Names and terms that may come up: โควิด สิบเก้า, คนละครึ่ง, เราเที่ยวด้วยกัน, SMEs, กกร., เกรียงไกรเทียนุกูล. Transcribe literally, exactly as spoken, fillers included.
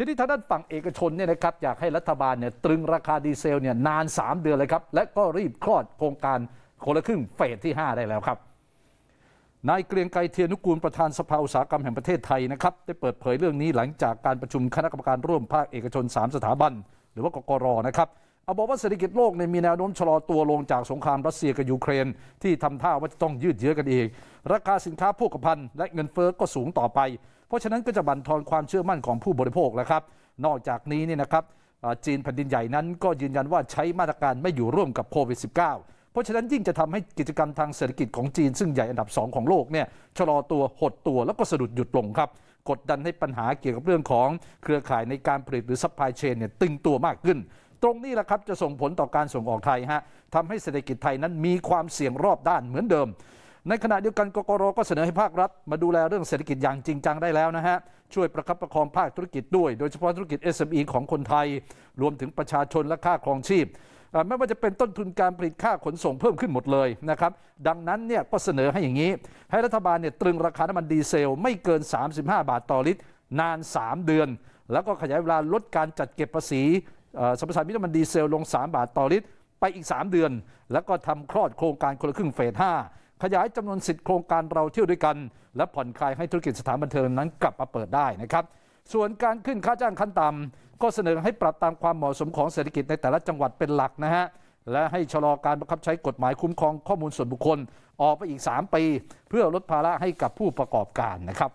ทีนี้ทางด้านฝั่งเอกชนเนี่ยนะครับอยากให้รัฐบาลเนี่ยตรึงราคาดีเซลเนี่ยนานสามเดือนเลยครับและก็รีบคลอดโครงการคนละครึ่งเฟสที่ห้าได้แล้วครับนายเกรียงไกรเทียนุกูลประธานสภาอุตสาหกรรมแห่งประเทศไทยนะครับได้เปิดเผยเรื่องนี้หลังจากการประชุมคณะกรรมการร่วมภาคเอกชนสามสถาบันหรือว่ากกร.นะครับเอาบอกว่าเศรษฐกิจโลกในมีแนวโน้มชะลอตัวลงจากสงครามรัสเซียกับยูเครนที่ทำท่าว่าจะต้องยืดเยื้อกันอีกราคาสินค้าโภคภัณฑ์และเงินเฟ้อก็สูงต่อไปเพราะฉะนั้นก็จะบั่นทอนความเชื่อมั่นของผู้บริโภคแล้วครับนอกจากนี้เนี่ยนะครับจีนแผ่นดินใหญ่นั้นก็ยืนยันว่าใช้มาตรการไม่อยู่ร่วมกับโควิด สิบเก้า เพราะฉะนั้นยิ่งจะทำให้กิจกรรมทางเศรษฐกิจของจีนซึ่งใหญ่อันดับสองของโลกเนี่ยชะลอตัวหดตัวแล้วก็สะดุดหยุดลงครับกดดันให้ปัญหาเกี่ยวกับเรื่องของเครือข่ายในการผลิตหรือซัพพลายเชนเนี่ยตึงตัวมากขึ้นตรงนี้แหละครับจะส่งผลต่อการส่งออกไทยฮะทำให้เศรษฐกิจไทยนั้นมีความเสี่ยงรอบด้านเหมือนเดิมในขณะเดียวกันกกร.ก็เสนอให้ภาครัฐมาดูแลเรื่องเศรษฐกิจอย่างจริงจังได้แล้วนะฮะช่วยประคับประคองภาคธุรกิจด้วยโดยเฉพาะธุรกิจ เอส เอ็ม อี ของคนไทยรวมถึงประชาชนและค่าครองชีพไม่ว่าจะเป็นต้นทุนการผลิตค่าขนส่งเพิ่มขึ้นหมดเลยนะครับดังนั้นเนี่ยก็เสนอให้อย่างนี้ให้รัฐบาลเนี่ยตรึงราคาน้ำมันดีเซลไม่เกินสามสิบห้าบาทต่อลิตรนานสามเดือนแล้วก็ขยายเวลาลดการจัดเก็บภาษีสรรพสามิตน้ำมันดีเซลลงสามบาทต่อลิตรไปอีกสามเดือนแล้วก็ทำคลอดโครงการคนละครึ่งเฟสห้าขยายจำนวนสิทธิโครงการเราเที่ยวด้วยกันและผ่อนคลายให้ธุรกิจสถานบันเทิงนั้นกลับมาเปิดได้นะครับส่วนการขึ้นค่าจ้างขั้นต่ำก็เสนอให้ปรับตามความเหมาะสมของเศรษฐกิจในแต่ละจังหวัดเป็นหลักนะฮะและให้ชะลอการบังคับใช้กฎหมายคุ้มครองข้อมูลส่วนบุคคลออกไปอีกสามปีเพื่อลดภาระให้กับผู้ประกอบการนะครับ